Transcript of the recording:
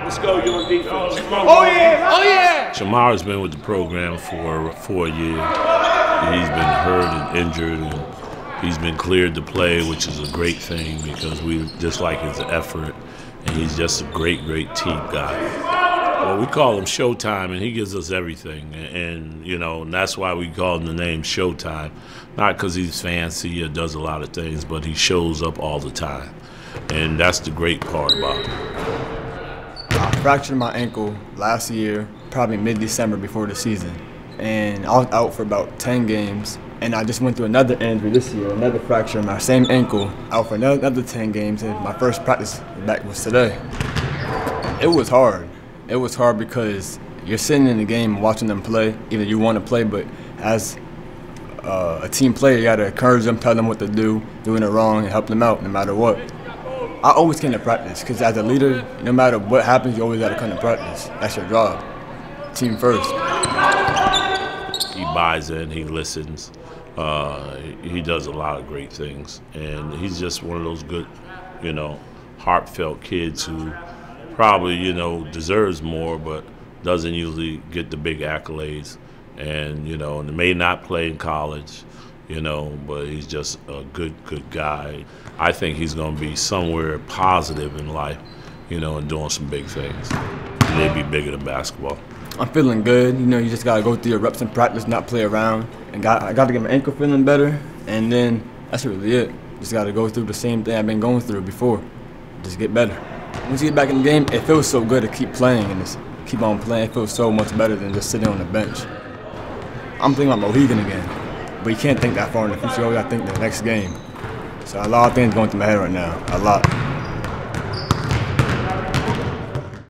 right, let's go, you're on defense. Oh, yeah, oh, yeah. Shamara's been with the program for 4 years. He's been hurt and injured, and he's been cleared to play, which is a great thing because we just like his effort, and he's just a great, great team guy. Well, we call him Showtime, and he gives us everything. And you know, and that's why we call him the name Showtime. Not because he's fancy or does a lot of things, but he shows up all the time. And that's the great part about him. I fractured my ankle last year, probably mid-December before the season. And I was out for about 10 games. And I just went through another injury this year, another fracture in my same ankle, out for another 10 games. And my first practice back was today. It was hard. It was hard because you're sitting in the game watching them play. Either you want to play, but as a team player, you got to encourage them, tell them what to do, doing it wrong, and help them out no matter what. I always came to practice because as a leader, no matter what happens, you always got to come to practice. That's your job. Team first. He buys in, he listens. He does a lot of great things. And he's just one of those good, you know, heartfelt kids who probably, you know, deserves more, but doesn't usually get the big accolades. And, you know, and may not play in college, you know, but he's just a good, good guy. I think he's going to be somewhere positive in life, you know, and doing some big things. Maybe bigger than basketball. I'm feeling good. You know, you just got to go through your reps and practice, not play around. And I got to get my ankle feeling better, and then that's really it. Just got to go through the same thing I've been going through before. Just get better. Once you get back in the game, it feels so good to keep playing and just keep on playing. It feels so much better than just sitting on the bench. I'm thinking about Mohegan again, but you can't think that far in the future. You always got to think the next game. So a lot of things going through my head right now, a lot.